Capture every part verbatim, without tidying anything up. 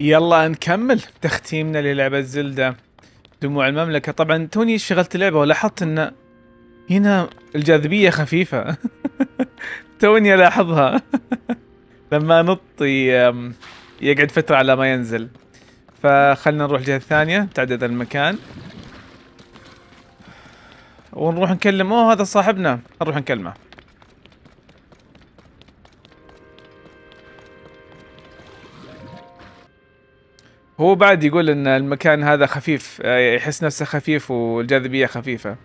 يلا نكمل تختيمنا للعبة زلدة دموع المملكة. طبعا توني شغلت اللعبة ولاحظت ان هنا الجاذبية خفيفة توني الاحظها لما نط يقعد فترة على ما ينزل. فخلنا نروح الجهة الثانية، تعدد المكان ونروح نكلم. اوه هذا صاحبنا، نروح نكلمه. هو بعد يقول ان المكان هذا خفيف، يحس نفسه خفيف والجاذبية خفيفة،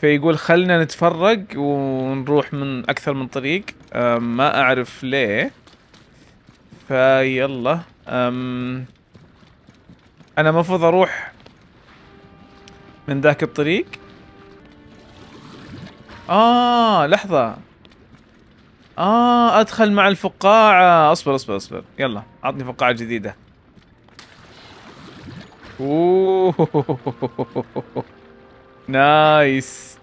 فيقول خلنا نتفرق ونروح من اكثر من طريق. ما اعرف ليه. فيلا أم انا المفروض اروح من ذاك الطريق. اه لحظة، اه ادخل مع الفقاعة. اصبر اصبر اصبر، يلا عطني فقاعة جديدة. اوه نايس.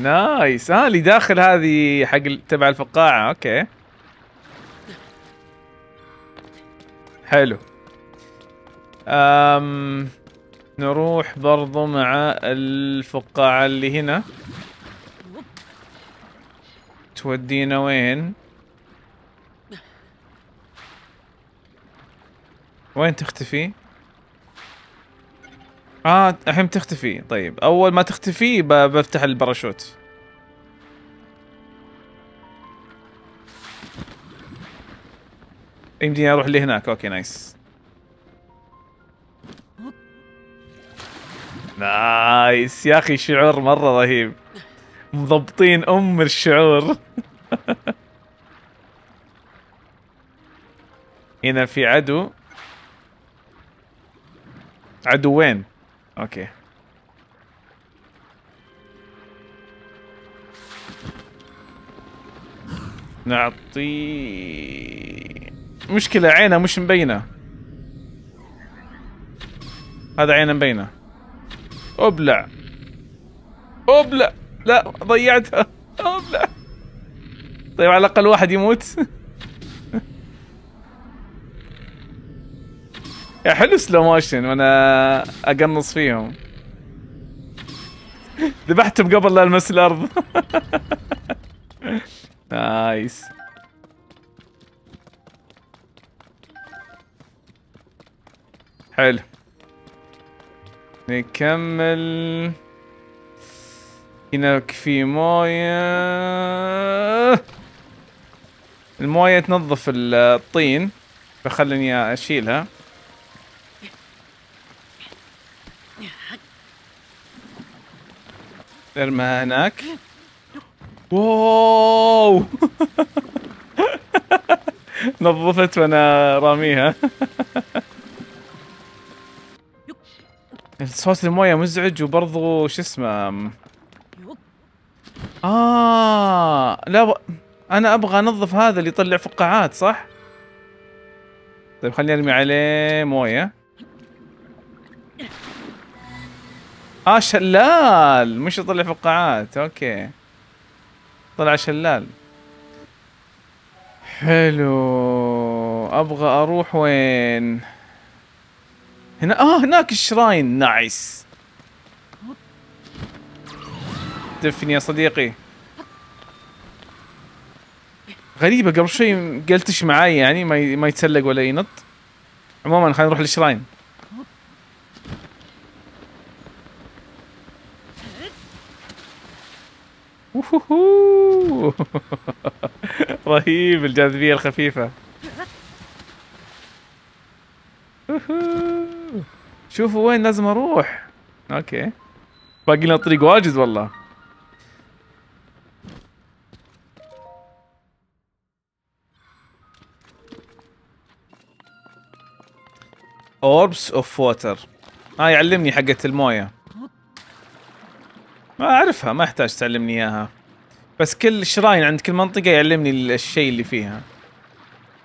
نايس ها آه اللي داخل هذه حق تبع الفقاعة. اوكي حلو. أم نروح برضو مع الفقاعة اللي هنا. تودينا وين؟ وين تختفي؟ اه الحين تختفي. طيب اول ما تختفي بفتح الباراشوت. يمديني اروح لهناك. اوكي نايس نايس. يا اخي شعور مره رهيب، مضبطين ام الشعور. هنا في عدو. عدو وين؟ اوكي نعطي مشكلة عينه مش مبينة. هذا عينه مبينة. ابلع ابلع، لا ضيعتها. ابلع. طيب على الاقل واحد يموت. يا حلو سلو موشن وانا اقنص فيهم. ذبحتهم قبل لا المس الارض. نايس. حلو نكمل. هناك في مويه، المويه تنظف الطين، فخلني اشيلها. ارمها هناك. واو نظفت وانا راميها. صوت المويه مزعج وبرضه شو اسمه. اه لا ب... انا ابغى انظف هذا اللي يطلع فقاعات صح؟ طيب خليني ارمي عليه مويه. اه شلال مش يطلع فقاعات. اوكي طلع شلال. حلو ابغى اروح وين؟ هنا. اه هناك الشراين. نايس. دفني يا صديقي. غريبة قبل شوي قلتش معاي يعني ما ما يتسلق ولا ينط. عموما خلينا نروح للشراين. اوهوهو رهيب الجاذبية الخفيفة. اوهوهو شوفوا وين لازم اروح. اوكي باقي لنا طريق واجد والله. اوربس اوف ووتر. اه يعلمني حقة الموية. ما اعرفها ما احتاج تعلمني اياها، بس كل شراين عند كل منطقة يعلمني الشيء اللي فيها.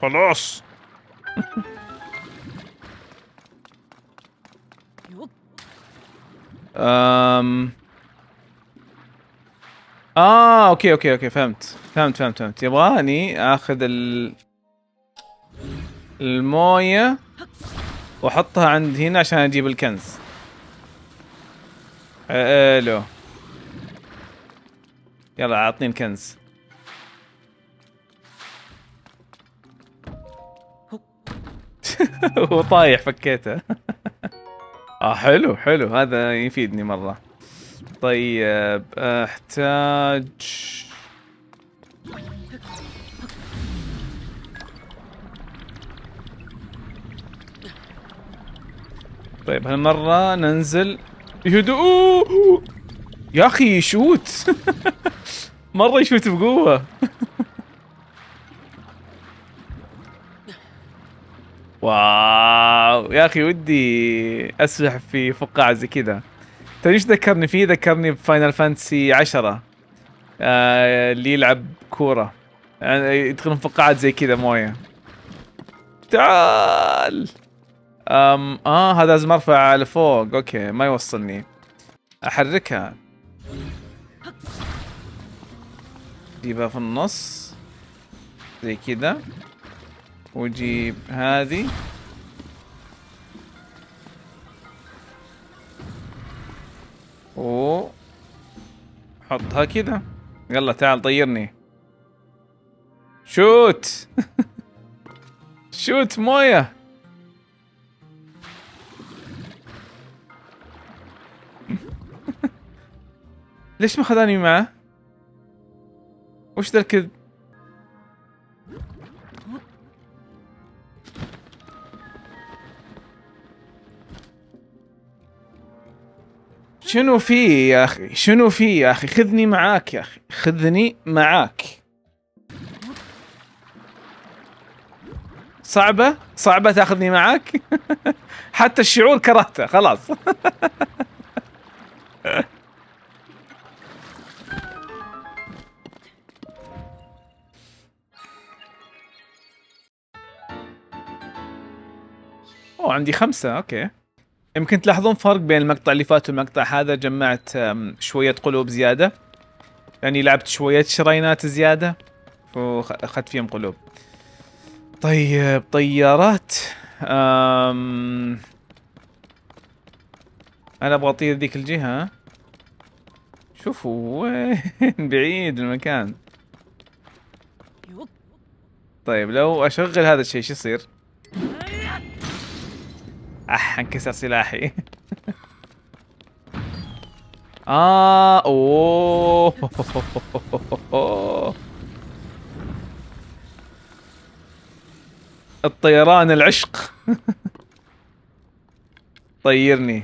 خلاص امم اه اوكي اوكي اوكي فهمت فهمت فهمت فهمت يبغاني اخذ ال... المويه واحطها عند هنا عشان اجيب الكنز. الو يلا اعطني الكنز. وطايح فكيته. اه حلو حلو هذا يفيدني مره. طيب احتاج طيب هالمره ننزل يهدوء يا اخي يشوت. مره يشوت بقوه. واو يا اخي ودي اسلح في فقاعه زي كذا. ترى ايش ذكرني فيه؟ ذكرني بفاينل فانتسي عشرة آه اللي يلعب كوره يعني يدخلون فقاعات زي كذا مويه. تعال أم اه هذا لازم ارفع لفوق. اوكي ما يوصلني. احركها جيبها في النص زي كذا وجيب هذه. اوه حطها كذا. يلا تعال طيرني. شوت. شوت مويه. ليش ما خذاني معه؟ وش ذا الكذب؟ شنو في يا اخي؟ شنو في يا اخي؟ خذني معاك يا اخي، خذني معاك. صعبة؟ صعبة تاخذني معاك؟ حتى الشعور كرهته خلاص. اوه عندي خمسة. اوكي يمكن تلاحظون فرق بين المقطع اللي فات والمقطع هذا. جمعت شوية قلوب زيادة يعني لعبت شوية شرينات زيادة واخذت فيهم قلوب. طيب طيارات أم... انا ابغى اطير ذيك الجهة. شوفوا وين بعيد المكان. طيب لو اشغل هذا الشيء شو يصير؟ اح انكسر سلاحي. اه اوه الطيران العشق. طيرني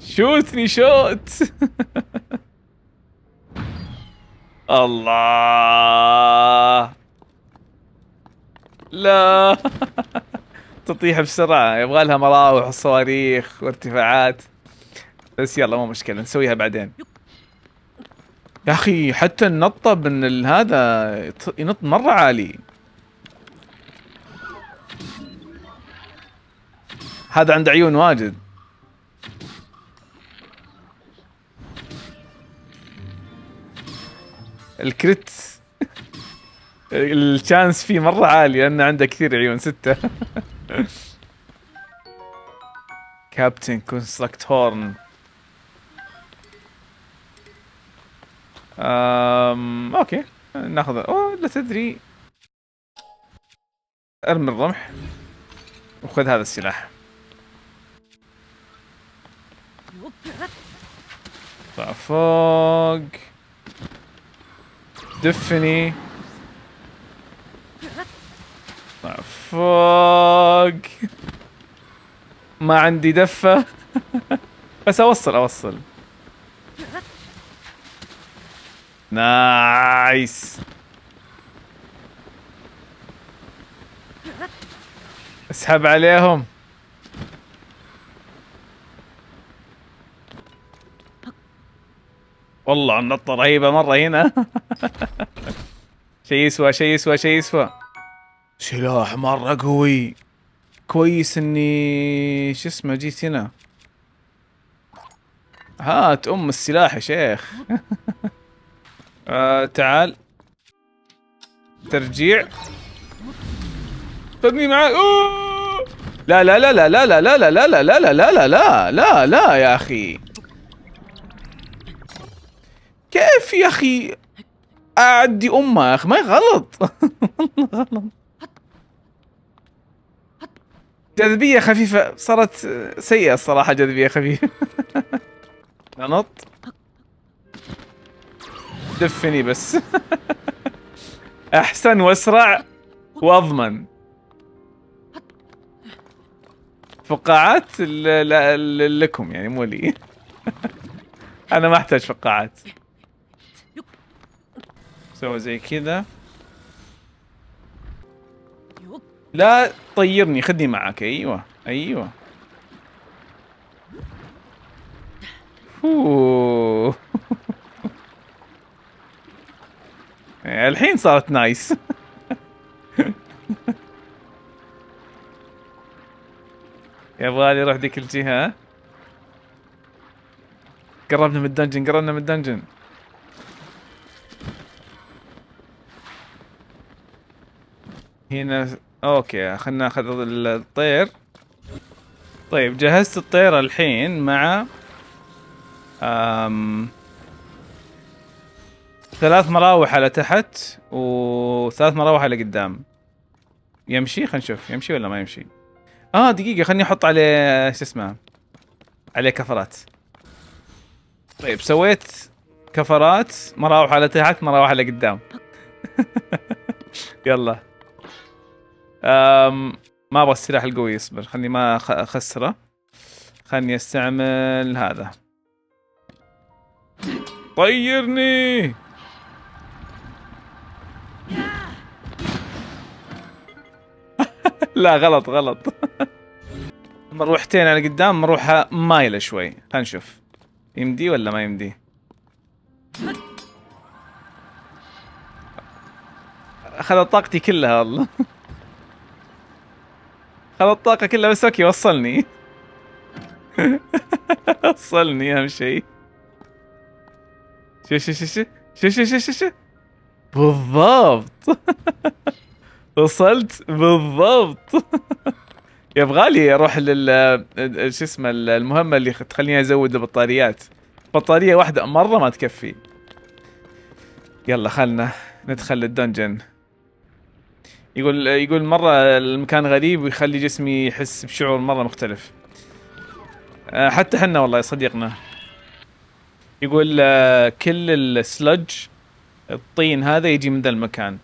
شوتني شوت. الله لا. تطيح بسرعة يبغى لها مراوح وصواريخ وارتفاعات بس يلا مو مشكلة نسويها بعدين. يا أخي حتى النطة من هذا ينط مرة عالي. هذا عنده عيون واجد. الكريت الشانس فيه مرة عالي لأنه عنده كثير عيون ستة. كابتن كونستراكت هورن. امم اوكي ناخذ. اوه لا تدري ارمي الرمح وخذ هذا السلاح. طلع فوق دفني. طلع فوق. ما عندي دفة. بس اوصل اوصل. نايس. اسحب عليهم. والله النطة رهيبة مرة هنا. شي يسوى شي يسوى شي يسوى. سلاح مرة قوي. كويس اني شو اسمه جيت هنا. هات ام السلاح يا شيخ. آه تعال ترجيع، خذني معاك. اوه لا لا لا لا لا لا لا لا لا لا لا لا لا لا يا اخي، كيف يا اخي اعدي امه يا اخي، ما غلط والله غلط. جاذبية خفيفة صارت سيئة الصراحة، جاذبية خفيفة. ننط دفني بس. أحسن وأسرع وأضمن. فقاعات لكم يعني مو لي. أنا ما أحتاج فقاعات. سوي زي كذا. لا تطيرني، خذني معك. ايوه ايوه. اوه الحين صارت نايس. يبغالي اروح ذيك الجهه. قربنا من الدنجن، قربنا من الدنجن. هنا اوكي، خلنا ناخذ الطير. طيب جهزت الطير الحين مع أم... ثلاث مراوح على تحت وثلاث مراوح على قدام. يمشي؟ خلينا نشوف يمشي ولا ما يمشي. اه دقيقة خليني احط عليه شو اسمه، عليه كفرات. طيب سويت كفرات، مراوح على تحت، مراوح على قدام. يلا أم ما ابغى السلاح القوي، اصبر خلني ما اخسره، خلني استعمل هذا. طيرني. لا غلط غلط. مروحتين على قدام، مروحه مايله شوي، خلينا نشوف يمدي ولا ما يمدي. اخذت طاقتي كلها والله، خذ الطاقة كلها بس. اوكي وصلني. وصلني اهم شيء. شو شو شو شو شو شو شو شو شو بالضبط. وصلت بالضبط. يبغالي اروح لل شو اسمه المهمة اللي تخليني ازود البطاريات. بطارية واحدة مرة ما تكفي. يلا خلنا ندخل للدنجن. يقول يقول مرة المكان غريب ويخلي جسمي يحس بشعور مرة مختلف. حتى حنا والله صديقنا يقول كل السلج الطين هذا يجي من ذا المكان.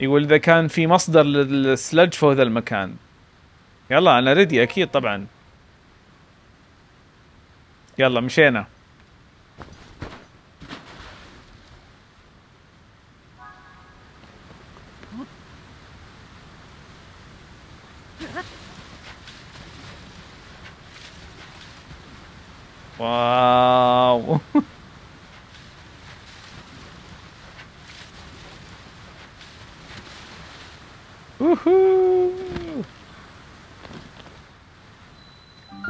يقول إذا كان في مصدر للسلج فهو ذا المكان. يلا أنا ردي أكيد طبعا. يلا مشينا. واو.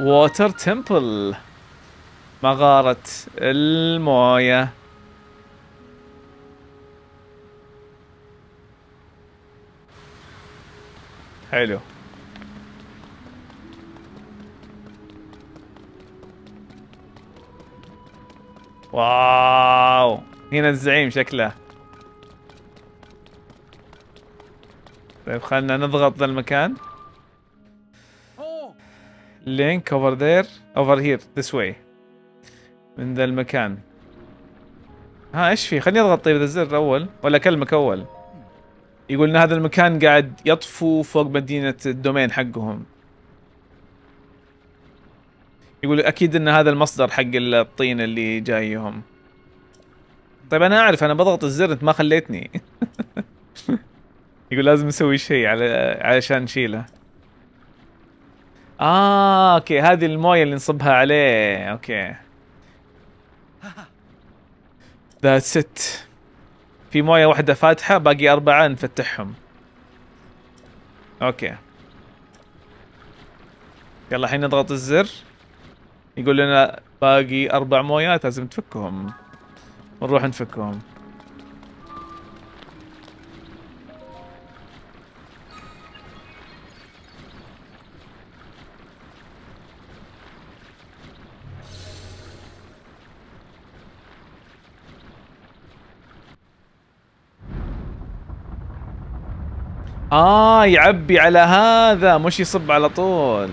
ووتر تمبل، مغارة الموية. حلو. واو هنا الزعيم شكله. طيب خلنا نضغط ذا المكان. لينك اوفر ذير، اوفر هير، ذس واي، من ذا المكان. ها ايش في؟ خليني اضغط طيب ذا الزر اول ولا اكلمك اول. يقول ان هذا المكان قاعد يطفو فوق مدينة الدومين حقهم. يقول اكيد ان هذا المصدر حق الطين اللي جايهم. طيب انا اعرف، انا بضغط الزر انت ما خليتني. يقول لازم نسوي شيء على علشان نشيله. اه اوكي هذه المويه اللي نصبها عليه. اوكي ذاتس ات. في مويه واحده فاتحه، باقي اربعه نفتحهم. اوكي يلا الحين نضغط الزر. يقول لنا باقي اربع مويات لازم تفكهم، نروح نفكهم. آه يعبي على هذا، مش يصب على طول.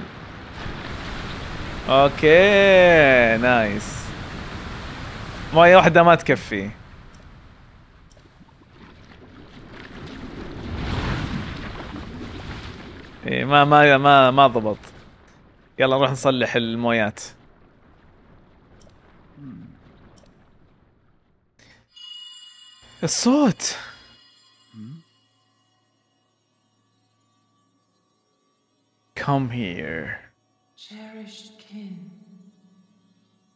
اوكي نايس. مية واحدة ما تكفي. اي ما ما ما ما ضبط. يلا نروح نصلح المويات. الصوت Come here. Cherished kin.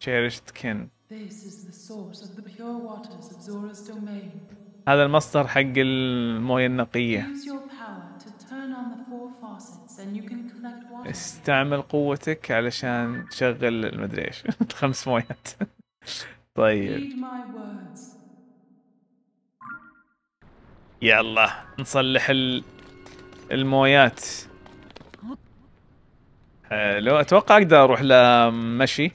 Cherished kin. This is the source of the pure waters of Zora's domain. هذا المصدر حق المويه النقية. Use your power to turn on the four faucets and you can collect water. استعمل قوتك علشان تشغل المدري ايش الخمس مويات. طيب. Read my words. يلا نصلح المويات. لو اتوقع اقدر اروح لمشي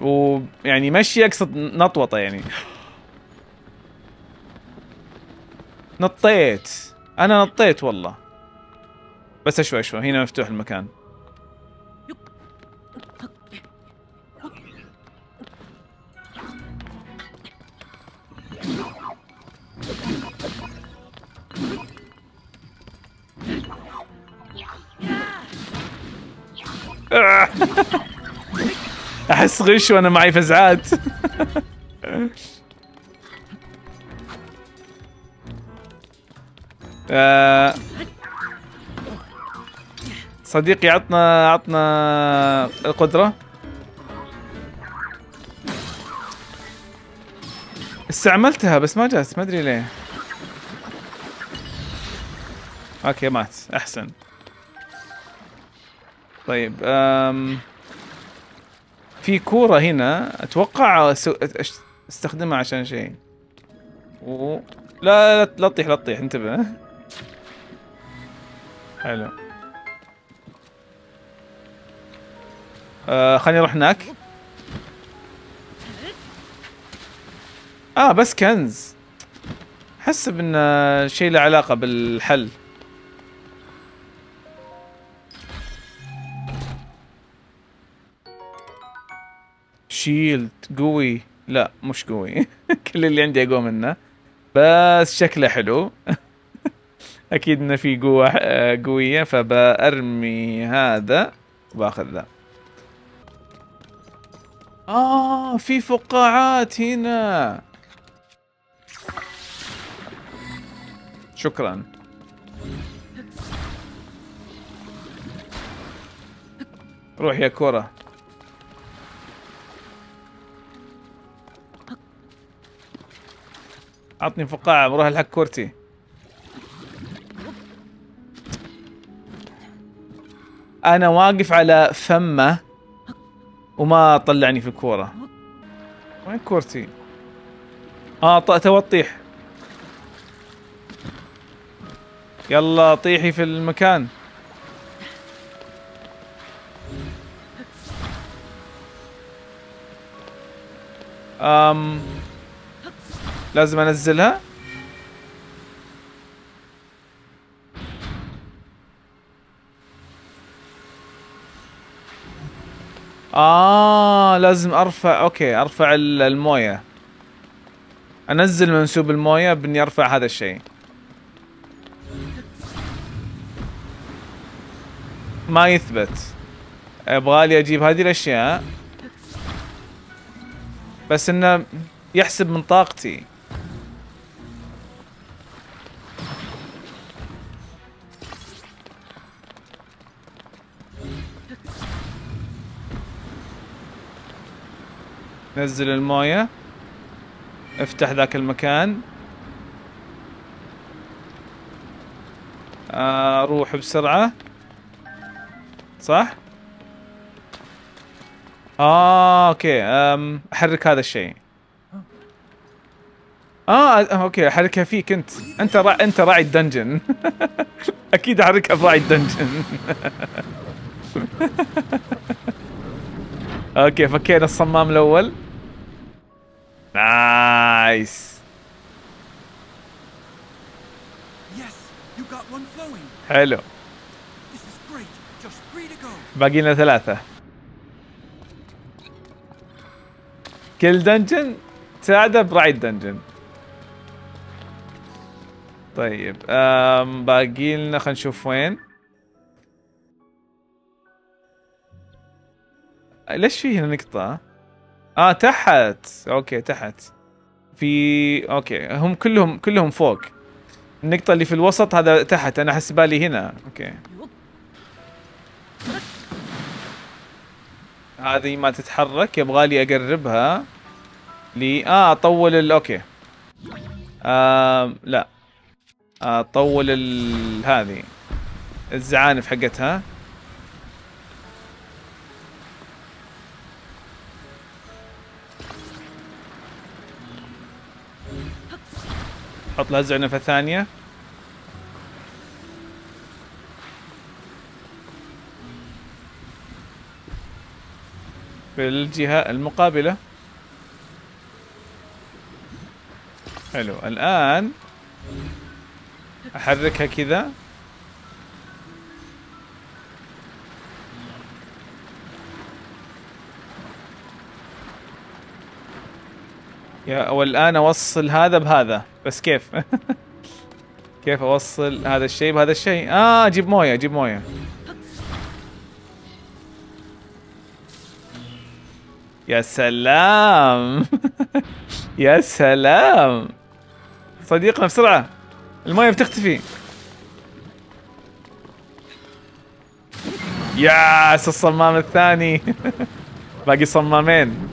ويعني مشي اقصد نطوطه يعني نطيت انا نطيت والله بس شوي شوي هنا مفتوح المكان احس غش وانا معي فزعات. صديقي عطنا عطنا القدرة. استعملتها بس ما جات ما ادري ليه. اوكي مات احسن. طيب أم في كورة هنا اتوقع استخدمها عشان شيء. لا لا لا تطيح لا تطيح انتبه. حلو. آه خليني اروح هناك. اه بس كنز. حسب ان شيء له علاقة بالحل. شيلد قوي لا مش قوي كل اللي عندي اقوى منه بس شكله حلو اكيد انه في قوه قويه فبارمي هذا وباخذ ذا. اه في فقاعات هنا شكرا. روح يا كرة. عطني فقاعة بروح الحق كورتي. أنا واقف على فمه وما طلعني في الكورة. وين كورتي؟ آه تو تطيح. يلا طيحي في المكان. أم لازم انزلها. آه لازم ارفع. اوكي ارفع المويه. انزل منسوب المويه باني ارفع هذا الشيء. ما يثبت. ابغالي اجيب هذه الاشياء. بس انه يحسب من طاقتي. نزل المويه. افتح ذاك المكان. اروح بسرعة صح؟ اه اوكي احرك هذا الشيء. اه اوكي احركها فيك انت. انت را... انت راعي الدنجن. اكيد احركها براعي الدنجن. اوكي فكينا الصمام الاول. نايس. حلو. باقي لنا ثلاثة. كل دنجن تساعده برايد دنجن. طيب امم باقي لنا خلينا نشوف وين. ليش في هنا نقطة؟ اه تحت. اوكي تحت. في اوكي هم كلهم كلهم فوق. النقطة اللي في الوسط هذا تحت، انا حسبها لي هنا. اوكي. هذه ما تتحرك، يبغالي اقربها لي. اه اطول ال اوكي. آه لا. اطول ال هذه الزعانف حقتها. احط لها زعنفة ثانية. في الجهة المقابلة. حلو، الآن أحركها كذا. يا والآن أوصل هذا بهذا، بس كيف؟ كيف أوصل هذا الشيء بهذا الشيء؟ آه جيب موية، جيب موية. يا سلام. يا سلام صديقنا، بسرعة المايه بتختفي. ياس الصمام الثاني. باقي صمامين.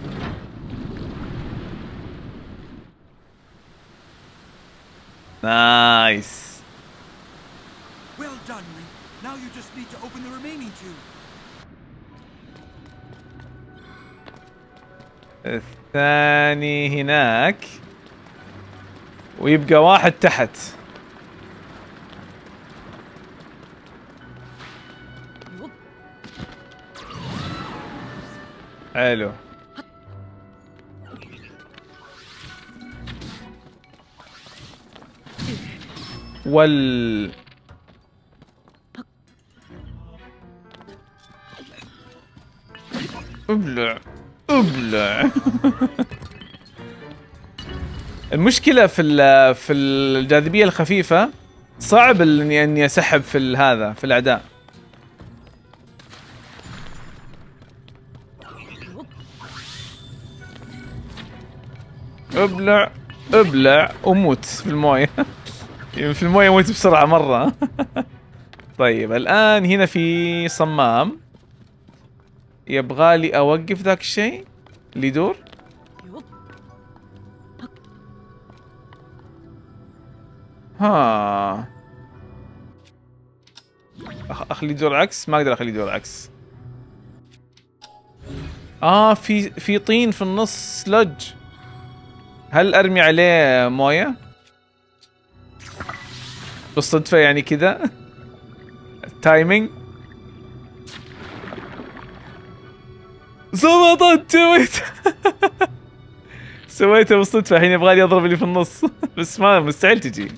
نايس. الثاني هناك ويبقى واحد تحت. حلو. وال ابلع ابلع. المشكلة في في الجاذبية الخفيفة صعب اني اني اسحب في هذا في الاعداء. ابلع ابلع وموت في المويه. في المويه موت بسرعة مرة. طيب الآن هنا في صمام يبغالي اوقف ذاك الشيء اللي يدور. ها اخلي يدور عكس، ما اقدر اخلي يدور عكس. اه في في طين في النص، ثلج. هل ارمي عليه مويه بالصدفه يعني كذا؟ التايمينج زبطت. سويت سويته بالصدفه. الحين يبغالي اضرب اللي في النص. بس ما مستحيل تجي،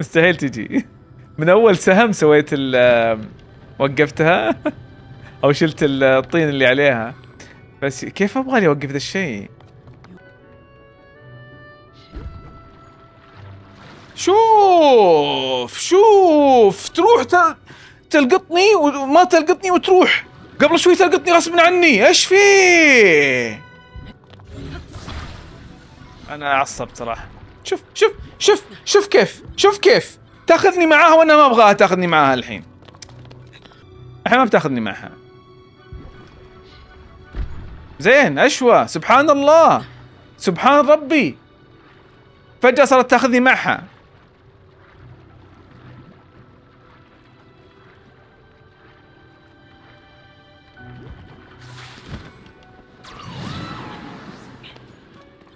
مستحيل تجي. من اول سهم سويت وقفتها او شلت الطين اللي عليها. بس كيف ابغالي اوقف ذا الشيء؟ شوف شوف تروح تلقطني وما تلقطني وتروح. قبل شوي تلقطني غصب عني. ايش فيه؟ انا عصبت صراحه. شوف شوف شوف شوف كيف، شوف كيف تاخذني معاها وانا ما ابغاها تاخذني معاها. الحين الحين ما بتاخذني معها. زين اشوى، سبحان الله سبحان ربي، فجأة صارت تاخذني معها.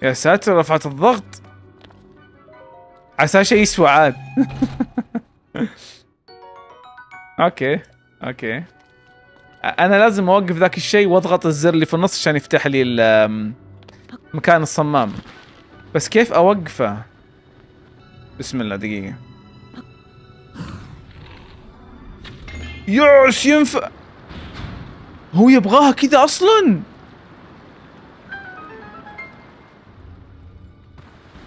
يا ساتر، رفعت الضغط. عسى شيء يسوى عاد. اوكي اوكي انا لازم اوقف ذاك الشيء واضغط الزر اللي في النص عشان يفتح لي مكان الصمام. بس كيف اوقفه؟ بسم الله دقيقة. يعس ينفع. هو يبغاها كذا اصلا؟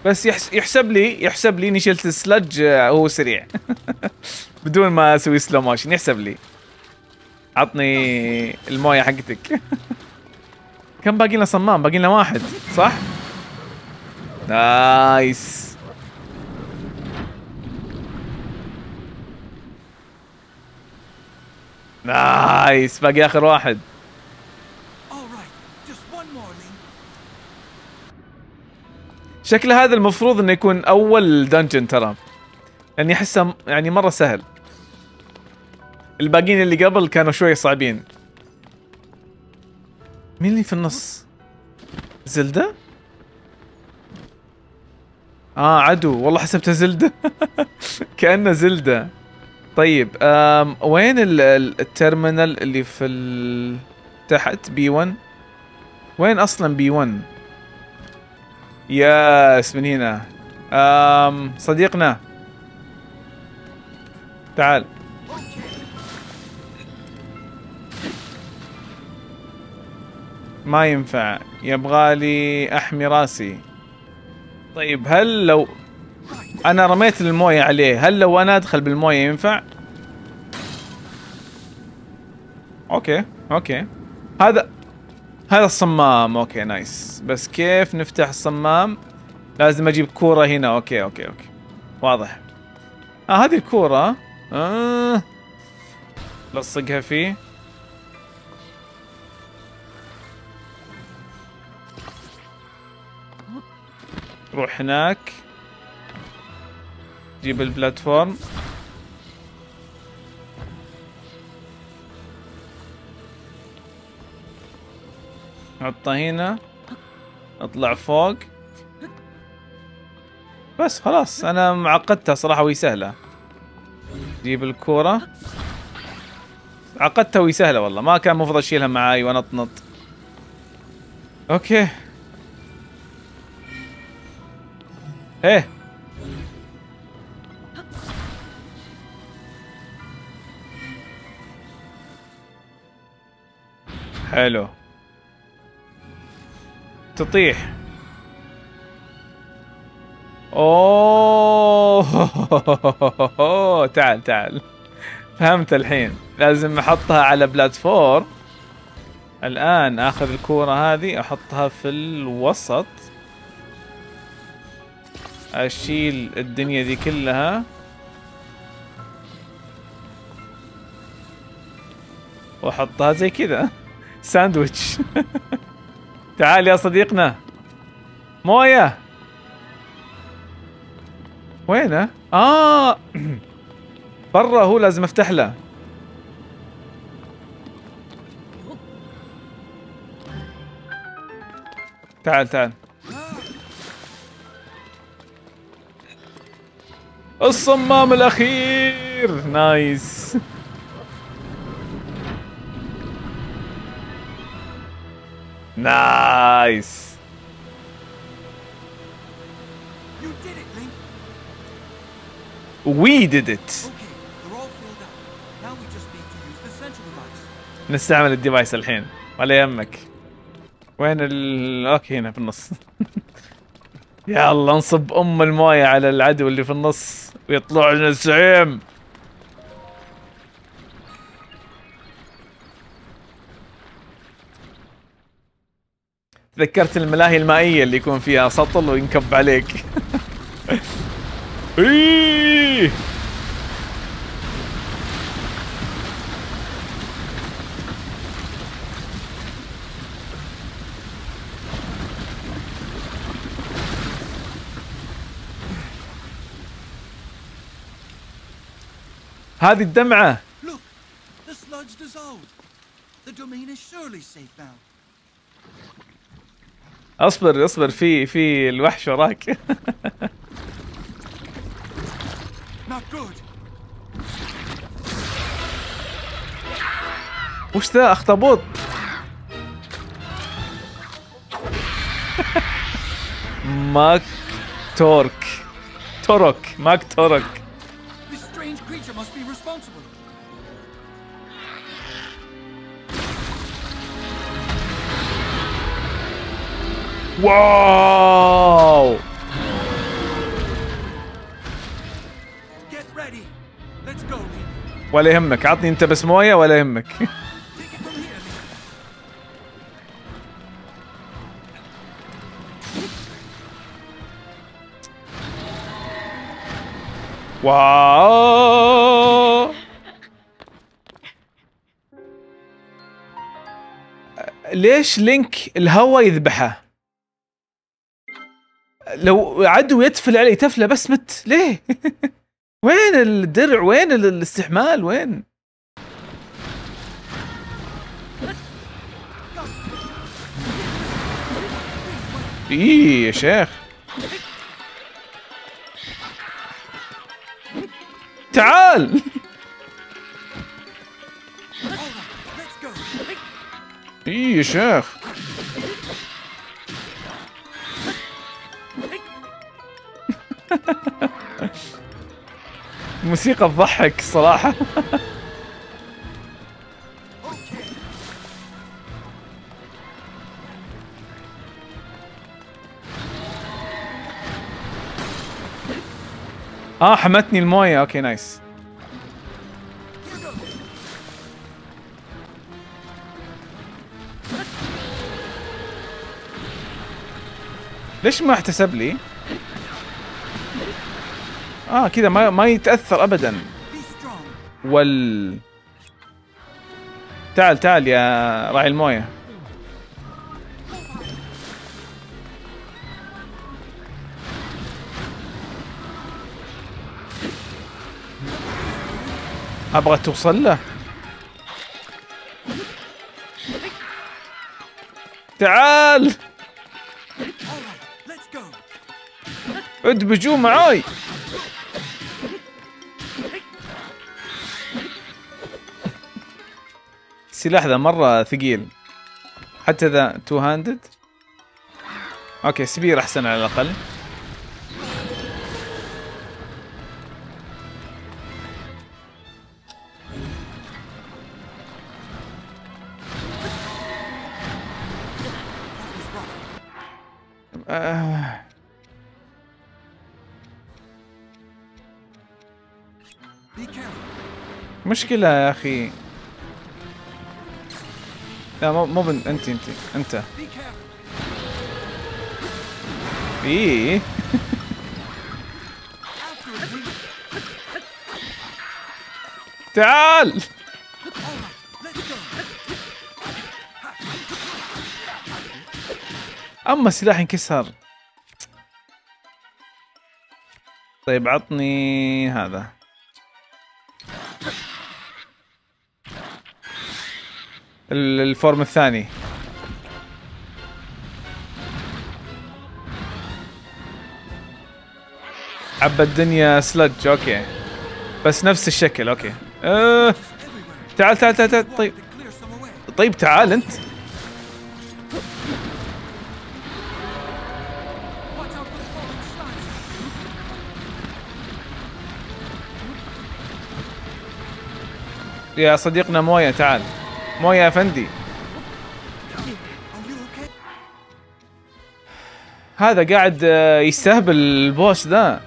بس يحسب لي يحسب لي اني شلت السلج وهو سريع بدون ما اسوي سلو موشن. يحسب لي. عطني المويه حقتك. كم باقي لنا صمام؟ باقي لنا واحد صح؟ نايس. نايس باقي اخر واحد. شكل هذا المفروض انه يكون اول دنجن ترى، لاني احسه يعني مره سهل. الباقيين اللي قبل كانوا شوي صعبين. مين اللي في النص؟ زلدة؟ اه عدو، والله حسبتها زلدة كأنها زلدة. طيب أم وين الترمينال اللي في ال... تحت بي واحد؟ وين اصلا بي واحد؟ ياس من هنا. أم صديقنا تعال. ما ينفع، يبغالي احمي راسي. طيب هل لو انا رميت المويه عليه، هل لو انا ادخل بالمويه ينفع؟ اوكي اوكي هذا هذا الصمام. اوكي نايس. بس كيف نفتح الصمام؟ لازم اجيب كوره هنا. اوكي اوكي اوكي واضح. اه هذه الكوره آه. لصقها فيه. روح هناك جيب البلاتفورم. حطه هنا. اطلع فوق. بس خلاص انا معقدتها صراحة وهي سهلة. جيب الكورة. عقدتها وهي سهلة والله، ما كان المفروض اشيلها معاي وانطنط. اوكي. ايه حلو. تطيح. اوه تعال تعال. فهمت الحين، لازم احطها على بلاتفورم. الان اخذ الكورة هذه احطها في الوسط. اشيل الدنيا دي كلها. واحطها زي كذا ساندويتش تعال يا صديقنا. مويه. وينه؟ اه برا. هو لازم افتح له. تعال تعال. الصمام الأخير. نايس. نايس. We did it. نستعمل الديفايس الحين ولا يهمك. وين ال اوكي هنا في النص يا الله انصب ام المويه على العدو اللي في النص ويطلع لنا الزعيم. تذكرت الملاهي المائيه اللي يكون فيها سطل وينكب عليك ايه هذه الدمعة. اصبر اصبر في في الوحش وراك وش ذا اخطبوط ماك تورك تورك ماك تورك. واو. ولا يهمك، عطني انت بس مويه ولا يهمك. واو. ليش لينك الهوا يذبحه؟ لو عدو يتفل عليه تفله بس مت، ليه؟ وين الدرع؟ وين الاستحمال؟ وين؟ ايه يا شيخ، تعال. ايه يا شيخ، موسيقى تضحك الصراحة. اه حمتني الموية، اوكي نايس. ليش ما احتسب لي؟ اه كذا ما ما يتاثر ابدا. وال تعال تعال يا راعي المويه. ابغى توصل له. تعال ادمجوا معاي. السلاح ذا مرة ثقيل حتى ذا تو هاندد. اوكي سبير احسن على الاقل. آه. مشكلة يا اخي. لا مو مو بنت انت انت انت ايه. تعال. اما السلاح انكسر. طيب عطني هذا. الفورم الثاني. عبى الدنيا سلج، اوكي بس نفس الشكل، اوكي. أه. تعال تعال تعال تعال. طيب طيب تعال انت. يا صديقنا مويه تعال. مويه يا فندي. هذا قاعد يستهبل البوس ذا.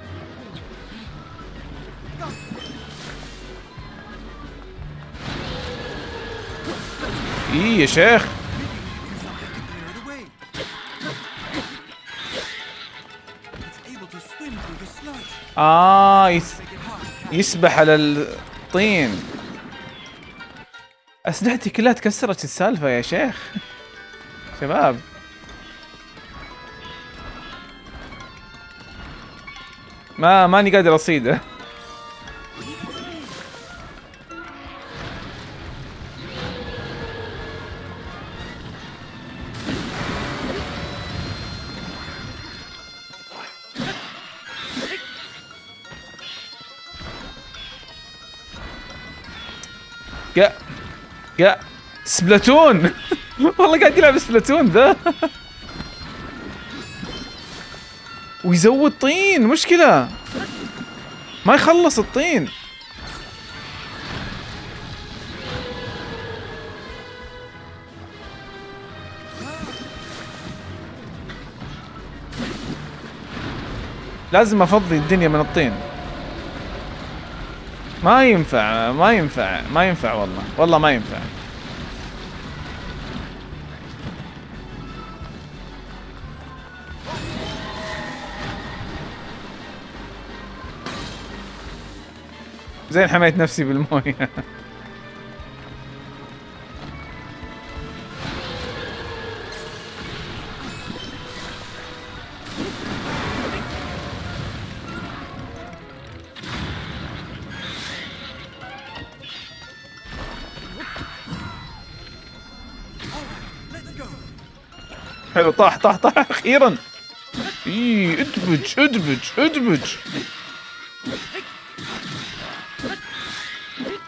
ايه يا شيخ. اه يسبح على الطين. أسلحتي كلها تكسرت السالفة يا شيخ. شباب ما ماني قادر أصيده. يا يا سبلاتون. والله قاعد يلعب سبلاتون ذا. ويزود طين، مشكلة ما يخلص الطين. لازم افضي الدنيا من الطين. ما ينفع ما ينفع ما ينفع والله والله ما ينفع. زين حميت نفسي بالمويه. حلو طاح طاح طاح اخيرا. اي ادبج ادبج ادبج.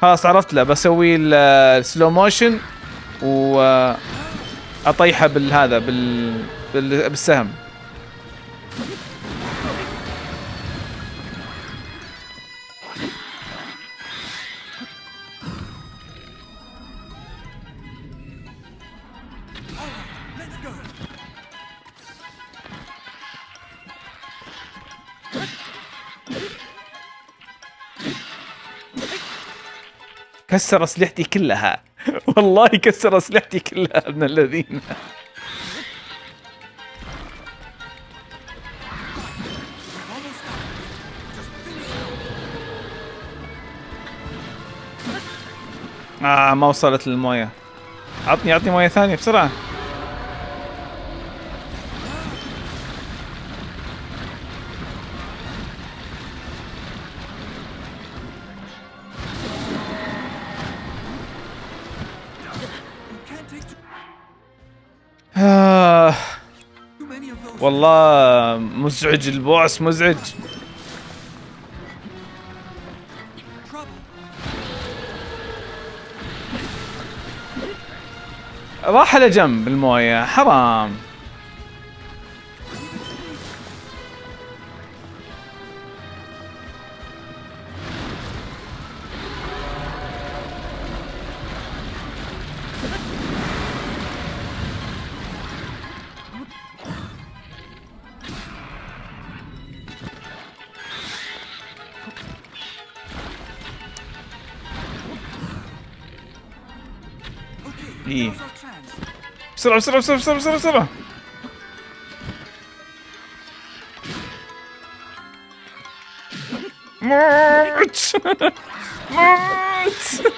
خلاص عرفت له، بسوي السلو موشن و اطيحه بالهذا بال بالسهم. كسر اسلحتي كلها. والله كسر اسلحتي كلها ابن الذين. آه ما وصلت للمويه. عطني عطني مويه ثانيه بسرعه. والله مزعج البوس مزعج. راح على جنب المويه حرام. إيه. بسرعة بسرعة بسرعة بسرعة بسرعة بسرعة. موت موت.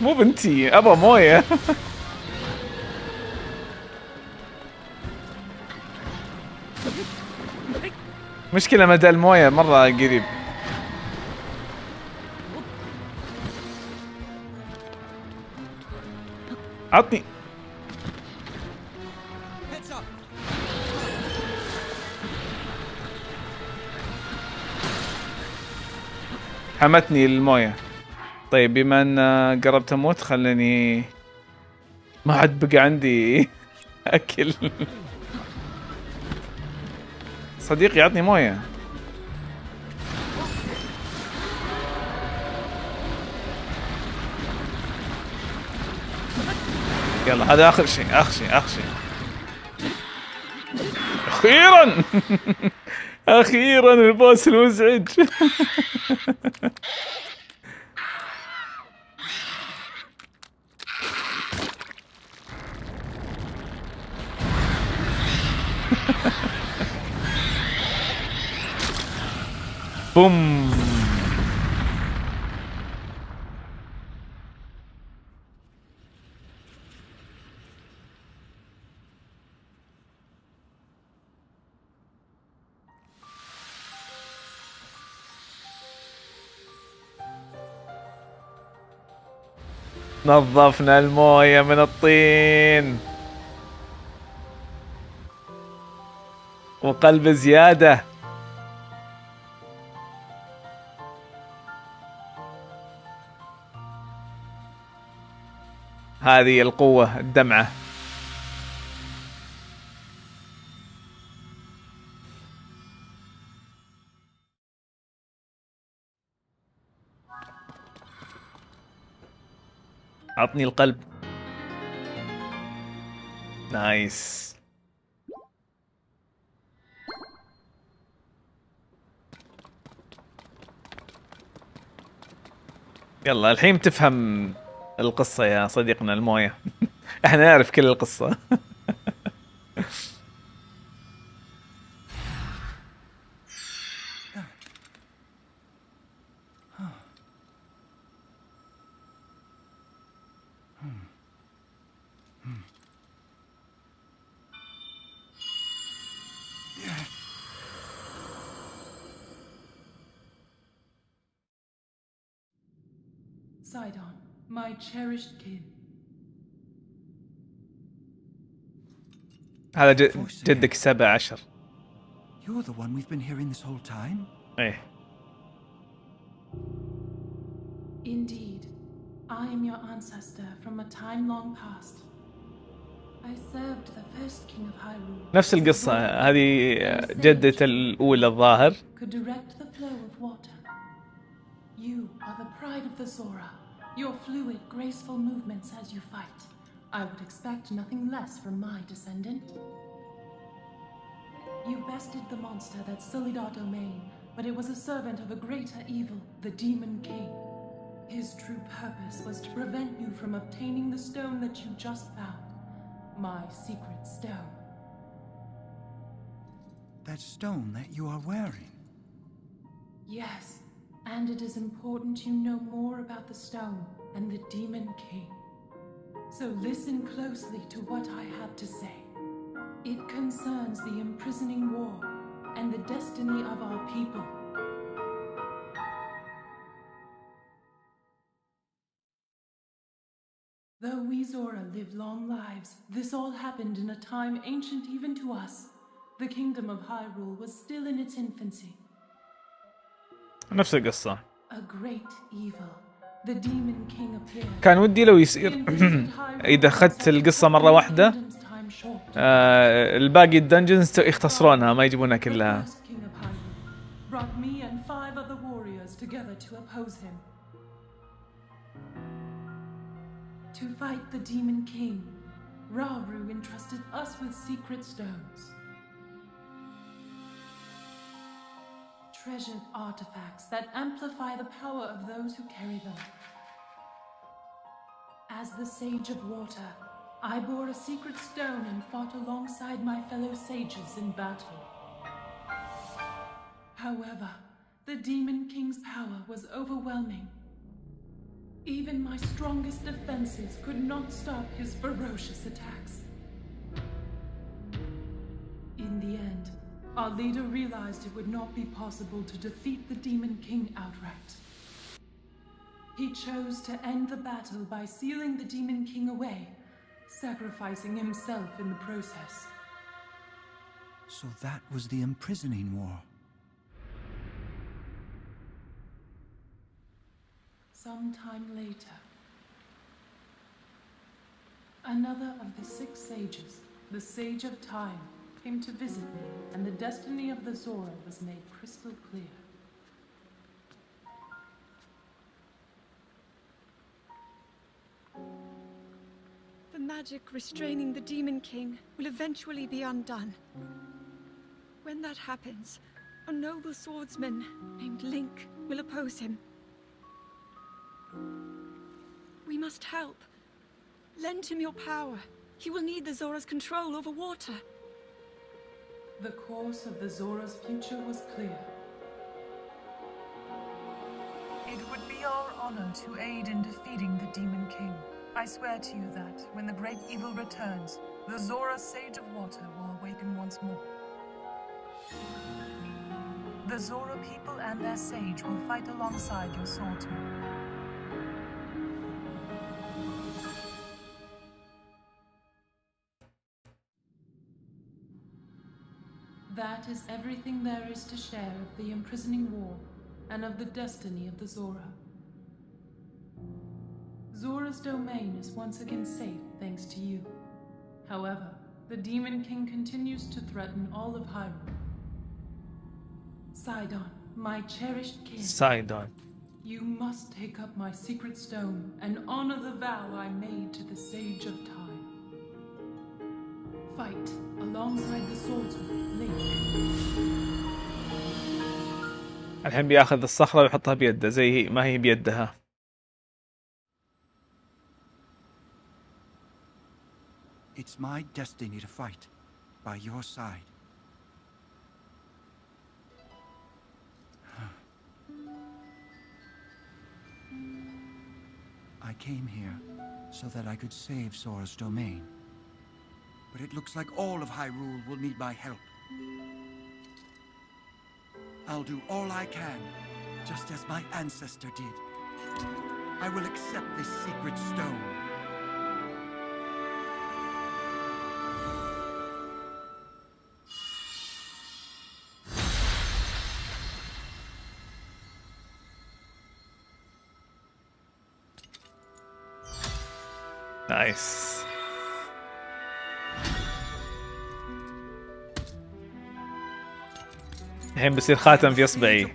مو بنتي أبا موية. مشكلة مدى الموية مرة قريب. عطني حمتني المويه. طيب بما ان قربت اموت خلني ما عاد بقى عندي اكل. صديقي عطني مويه. يلا هذا اخر شيء اخر شيء اخر شيء. اخيرا اخيرا البوس المزعج. بوم. نظفنا المويه من الطين وقلب زياده. هذه القوه الدمعه. عطني القلب. نايس. يلا الحين تفهم القصة يا صديقنا الموية. احنا نعرف كل القصة. Sidon, my cherished kin. هذا جدك سبع عشر. You're the one we've been hearing this whole time. إيه. Indeed, I am your ancestor from a time long past. I served the first king of Hyrule. نفس القصة هذه جدته الأولى الظاهر. Could direct the flow of water. You are the pride of the Zora. Your fluid, graceful movements as you fight. I would expect nothing less from my descendant. You bested the monster that sullied our domain, but it was a servant of a greater evil, the Demon King. His true purpose was to prevent you from obtaining the stone that you just found, my secret stone. That stone that you are wearing? Yes, and it is important you know more about the stone and the Demon King. So listen closely to what I have to say. It concerns the imprisoning war and the destiny of our people. Though we Zora live long lives, this all happened in a time ancient even to us. The kingdom of Hyrule was still in its infancy. نفس القصة. A great evil. كان ودي لو يصير اذا اخذت القصه مره واحده آه الباقي الدنجنز يختصرونها ما يجيبونها كلها. Treasured artifacts that amplify the power of those who carry them. As the Sage of Water, I bore a secret stone and fought alongside my fellow sages in battle. However, the Demon King's power was overwhelming. Even my strongest defenses could not stop his ferocious attacks. In the end, our leader realized it would not be possible to defeat the Demon King outright. He chose to end the battle by sealing the Demon King away, sacrificing himself in the process. So that was the imprisoning war. Sometime later, another of the six sages, the Sage of Time, came to visit me, and the destiny of the Zora was made crystal clear. The magic restraining the Demon King will eventually be undone. When that happens, a noble swordsman named Link will oppose him. We must help. Lend him your power. He will need the Zora's control over water. The course of the Zora's future was clear. It would be our honor to aid in defeating the Demon King. I swear to you that, when the great evil returns, the Zora Sage of Water will awaken once more. The Zora people and their sage will fight alongside your swordsman. That is everything there is to share of the imprisoning war and of the destiny of the Zora. Zora's domain is once again safe thanks to you. However, the Demon King continues to threaten all of Hyrule. Sidon, my cherished kin. Sidon. You must take up my secret stone and honor the vow I made to the Sage of Time. Fight alongside the swordsman, Link. الحين بياخذ الصخرة ويحطها بيده زي ما هي بيدها. It's my destiny to fight by your side. I came here so that I could save Sora's domain. But it looks like all of Hyrule will need my help. I'll do all I can, just as my ancestor did. I will accept this secret stone. Nice. الحين بصير خاتم في اصبعي.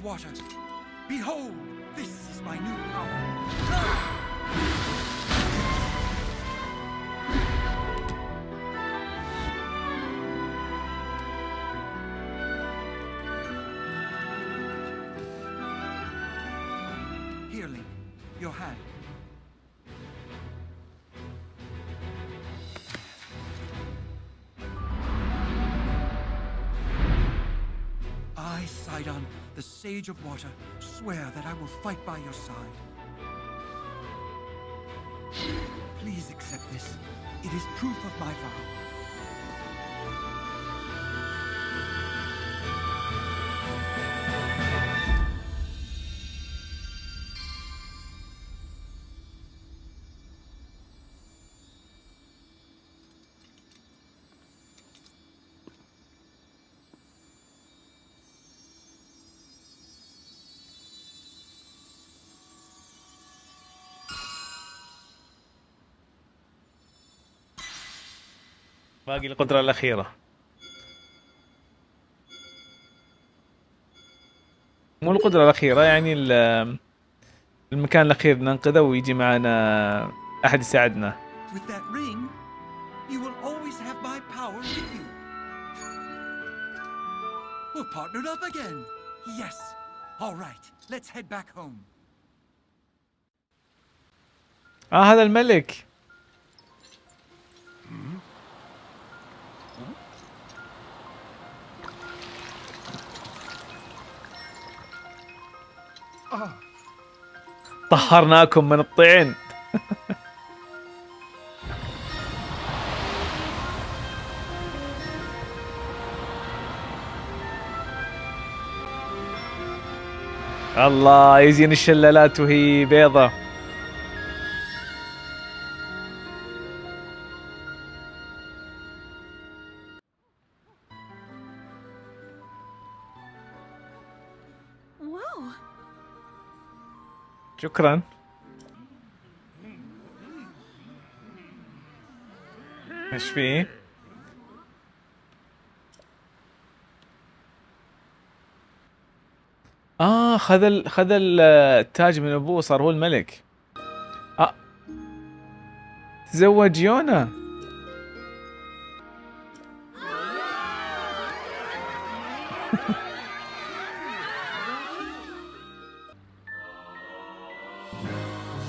Sidon, the Sage of Water, swear that I will fight by your side. Please accept this. It is proof of my vow. باقي القدرة الأخيرة. مو القدرة الأخيرة يعني المكان الأخير ننقذه ويجي معنا أحد يساعدنا. آه هذا الملك. طهرناكم من الطين. الله يزين الشلالات وهي بيضة. شكرا. ايش فيه؟ اه خذ ال... خذ التاج من ابوه صار هو الملك. اه تزوج يونا.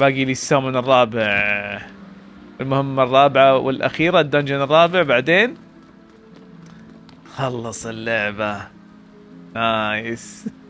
باقي لي السامن الرابع، المهمة الرابعة والأخيرة، الدنجن الرابع، بعدين خلص اللعبة. نايس.